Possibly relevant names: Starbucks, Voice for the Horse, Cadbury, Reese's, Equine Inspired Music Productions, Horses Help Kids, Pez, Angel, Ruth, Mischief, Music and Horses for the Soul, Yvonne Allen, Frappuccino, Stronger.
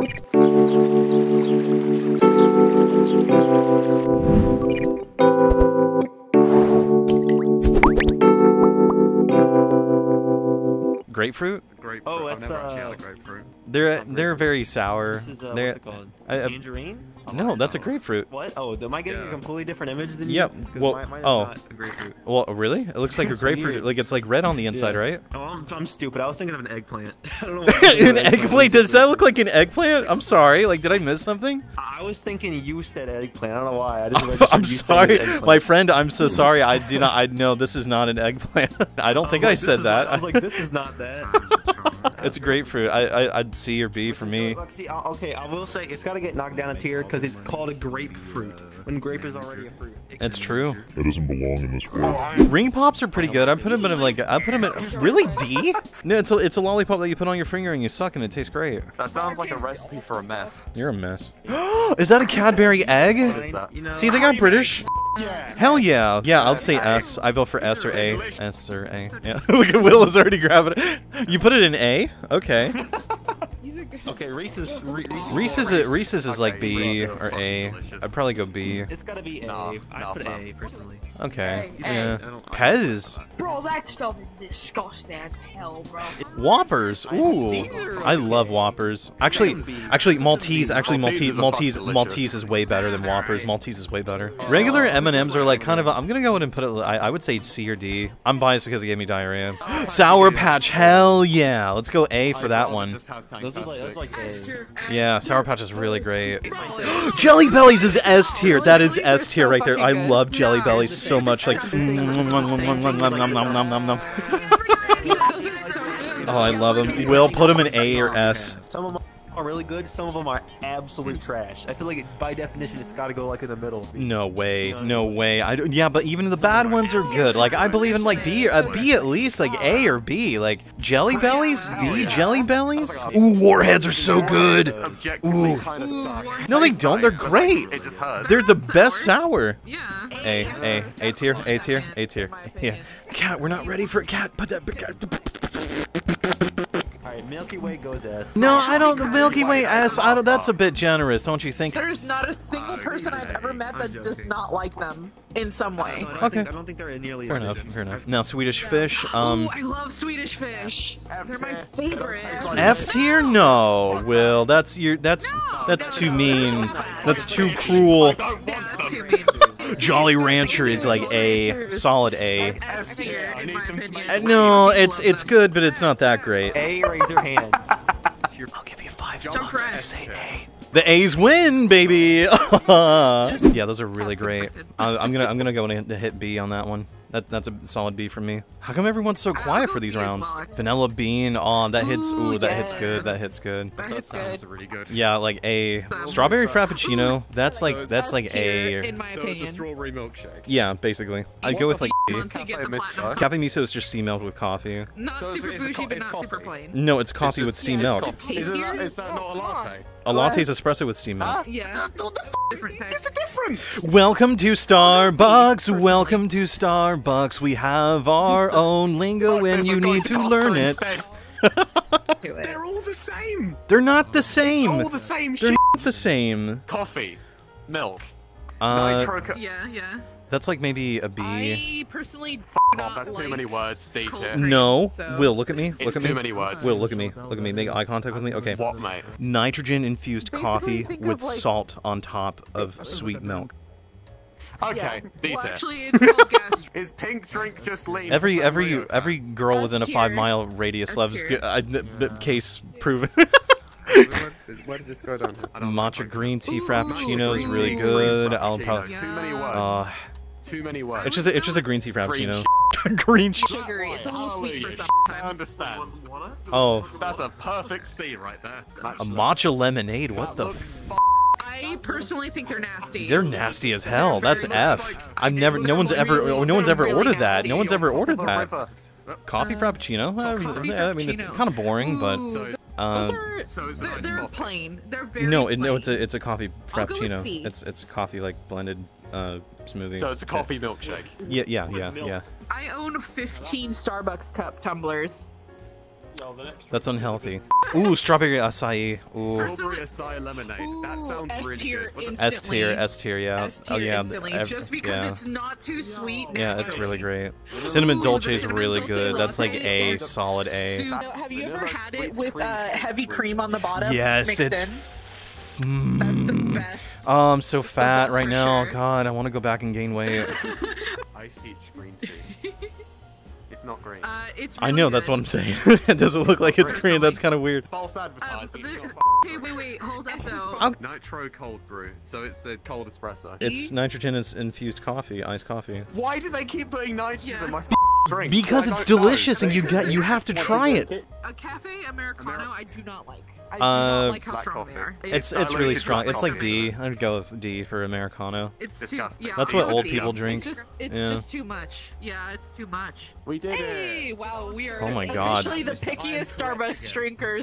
Grapefruit? Grapefruit. Oh, that's, I've never actually had a grapefruit. They're very sour. This is, what's it called? Tangerine? No, that's a grapefruit. What? Oh, am I getting a completely different image than you? Yep. Well, mine is not a grapefruit. Well, really? It looks like a grapefruit. Weird. Like it's like red on the inside, right? Oh, I'm stupid. I was thinking of an eggplant. I don't know what an eggplant? Does that look like an eggplant? I'm sorry. Like, did I miss something? I was thinking you said eggplant. I don't know why. I just I'm sorry, my friend. I'm so sorry. I do not. I know this is not an eggplant. I don't think I said that. I was like, this is not that. It's grapefruit. I'd C or B for me. Okay, I will say it's got to get knocked down a tier because it's called a grapefruit when grape is already a fruit. It's true. It doesn't belong in this world. Ring pops are pretty good. I put them in like I put them in really D. No, it's a lollipop that you put on your finger and you suck and it tastes great. That sounds like a recipe for a mess. You're a mess. Is that a Cadbury egg? What is that? You know, see, they got British. Yeah. Hell yeah. Yeah, I'd say S. I vote for S or A. S or A. Yeah. Look at Will is already grabbing it. You put it in A? Okay. Okay, Reese's is like B or A. I'd probably go B. It's gotta be A. I'd put A personally. Okay. Yeah. Pez. Bro, that stuff is disgusting as hell, bro. Whoppers. Ooh, I love Whoppers. Actually Maltese is way better than Whoppers. Maltese is way better. Regular M&Ms are like kind of. I'm gonna go in and put it. I would say C or D. I'm biased because it gave me diarrhea. Sour Patch. Hell yeah. Let's go A for that one. Yeah, Sour Patch is really great. Jelly Bellies is S tier. That is S tier right there. I love Jelly Bellies so much. Like, oh, I love them. Will, put them in A or S. Some of them are really good. Some of them are absolute trash. I feel like by definition, it's got to go like in the middle. No way. No way. Yeah, but even the bad ones are good. Like, I believe in like B at least, like A or B. Like, Jelly Bellies? The Jelly Bellies? Ooh, Warheads are so good. Ooh. No, they don't. They're great. They're the best sour. Yeah. A tier. A tier. A tier. Yeah. Cat, we're not ready for it. Cat, put that. Alright, Milky Way goes S. No, I don't. Milky Way S. I don't. That's a bit generous, don't you think? There's not a single person I've ever met that does not like them in some way. Okay. I don't think they're nearly. Fair enough. Fair enough. Now Swedish Fish. Oh, I love Swedish Fish. They're my favorite. F tier? No, Will. That's your. That's too mean. That's too cruel. Yeah, that's too mean. Jolly Rancher is like A, solid A. No, it's good, but it's not that great. A, raise your hand. I'll give you $5 if you say A. The A's win, baby. Yeah, those are really great. I'm gonna go and hit B on that one. That's a solid B for me. How come everyone's so quiet for these rounds? Vanilla Bean. Oh, that hits. Ooh, that hits good. That hits good. That sounds really good. Yeah, like A. Strawberry Frappuccino. That's like A. In my opinion. So it's a strawberry milkshake. Yeah, basically. I'd go with like B. Cafe Miso is just steam milk with coffee. Not super bougie, but not super plain. No, it's coffee with steam milk. Is that not a latte? A latte is espresso with steam milk. Yeah. What the f is the difference? Welcome to Starbucks. Welcome to Starbucks. We have our own lingo and you need to learn it. They're all the same. They're not the same. All the same shit. They're not the same. Coffee, milk. Yeah, yeah. That's like maybe a B. I personally do not that's like too many words. D tier. No, so. Will, look at me. Look it's at me. Too many words. Will, look at me. Look at me. Make eye contact with me. Okay. What, mate? Nitrogen infused coffee with like salt on top of sweet milk. Okay, yeah. Well, actually, it's called gas. Is pink drink just lean? Every girl that's within a 5-mile radius loves case proven. Where did this go down? Matcha green tea frappuccino is really good. I'll probably. Too many words. Too many words. It's just a green tea frappuccino. Green sugary. It's a little sweet for some. I understand. Oh, that's a perfect C right there. A matcha lemonade. What the? I personally think they're nasty. They're nasty as hell. That's F. I've never. No one's ever ordered that. No one's ever ordered that. Coffee frappuccino. I mean, it's kind of boring, but. They're plain. They're very plain. No, it's a coffee frappuccino. It's coffee like blended smoothie. So it's a coffee milkshake. Yeah. I own 15 Starbucks cup tumblers. No, the next that's unhealthy. Ooh, strawberry acai. Ooh. Strawberry acai lemonade. Ooh, that sounds S-tier really good. S tier, yeah. S-tier instantly. Just because it's not too sweet. Yeah, it's really great. Cinnamon dolce is really good. That's like a solid A. Have you ever had it with heavy cream on the bottom? Yes, it's. That's the best. I'm so fat right now. Sure. God, I want to go back and gain weight. I see it's green tea. It's not green. It's really I know, good. That's what I'm saying. It doesn't look like it's green. That's kind of weird. False advertising. Okay, wait, hold up though. Nitro cold brew, so it's a cold espresso. It's nitrogen is infused coffee, iced coffee. Why do they keep putting nitrogen in my drink? Because it's delicious, and you have to try it. A cafe americano, I do not like. I do not like how strong they are. It's really strong. It's like D. I'd go with D for americano. It's too, yeah, that's what old people drink. It's just too much. Yeah, it's too much. We did it. Hey, wow, we are officially the pickiest Starbucks drinkers.